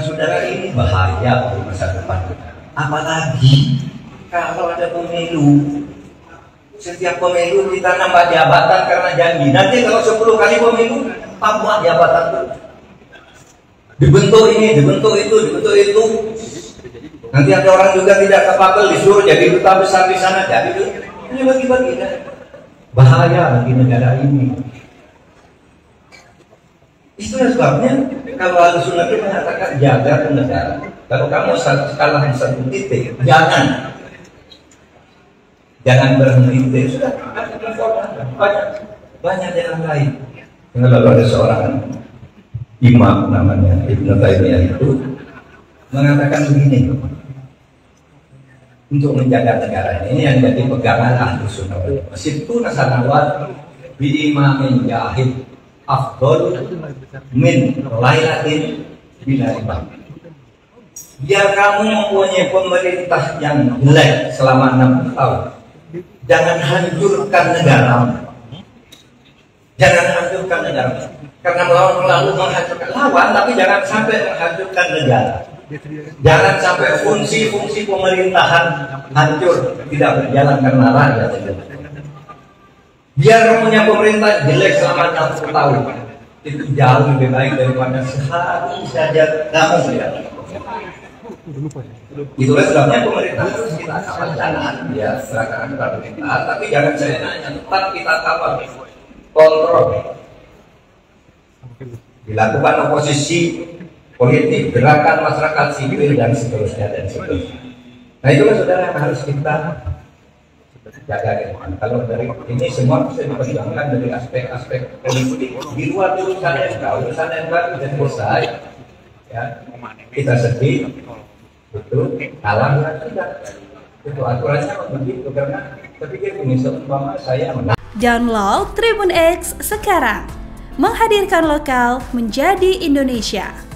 Saudara, ini bahaya untuk masa depan kita. Apalagi kalau ada pemilu. Setiap pemilu kita nambah jabatan karena janji. Nanti kalau 10 kali pemilu, tambah jabatan itu. Dibentuk ini, dibentuk itu, dibentuk itu. Nanti ada orang juga tidak kapabel disuruh jadi duta besar di sana, jadi ini bagi-bagi. Bahaya bagi negara ini. Itu sebabnya kalau Ahlussunnah itu mengatakan jaga negara. Kalau kamu kalah di satu titik, jangan berhenti. Sudah banyak yang lain. Lalu ada seorang imam namanya Ibnu Taimiyah itu mengatakan begini, untuk menjaga negara ini yang jadi pegangan Ahlussunnah wal Jamaah. Situ nasanawat bi imamin jahid afdol min lailatin bilaribat. Biar kamu mempunyai pemerintah yang jelek selama 6 tahun, jangan hancurkan negara. Jangan hancurkan negara. Karena lalu menghancurkan lawan, tapi jangan sampai menghancurkan negara. Jangan sampai fungsi-fungsi pemerintahan hancur, tidak berjalan karena rakyat. Biar punya pemerintah jelek selama 6 tahun, itu jauh lebih baik daripada sehari saja kamu lihat. Itulah sebabnya pemerintah harus kita kawal, jangan ya serahkan pemerintah, tapi jangan seenaknya, tetap kita kawal, kontrol. Dilakukan oposisi politik, gerakan masyarakat sipil dan seterusnya dan seterusnya. Nah, itulah saudara yang harus kita jaga. Kalau dari ini semua bisa diperjuangkan dari aspek-aspek politik di luar urusan MK sudah selesai. Ya, kita sedih, betul, kalah tidak. Itu aturannya begitu karena terpikir pemirsa umpama saya menang. Download Tribun X sekarang, menghadirkan lokal menjadi Indonesia.